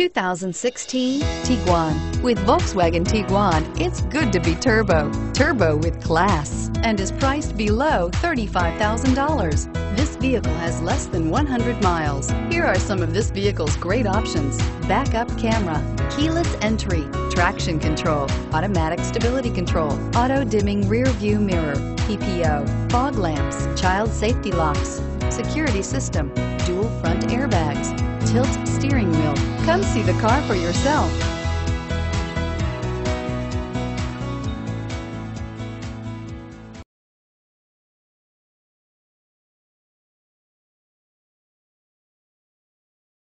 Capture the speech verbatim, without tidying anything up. two thousand sixteen Tiguan. With Volkswagen Tiguan, it's good to be turbo. Turbo with class, and is priced below thirty-five thousand dollars. This vehicle has less than one hundred miles. Here are some of this vehicle's great options: backup camera, keyless entry, traction control, automatic stability control, auto-dimming rear view mirror, P P O, fog lamps, child safety locks, security system, dual front airbags, tilt steering wheel. Come see the car for yourself.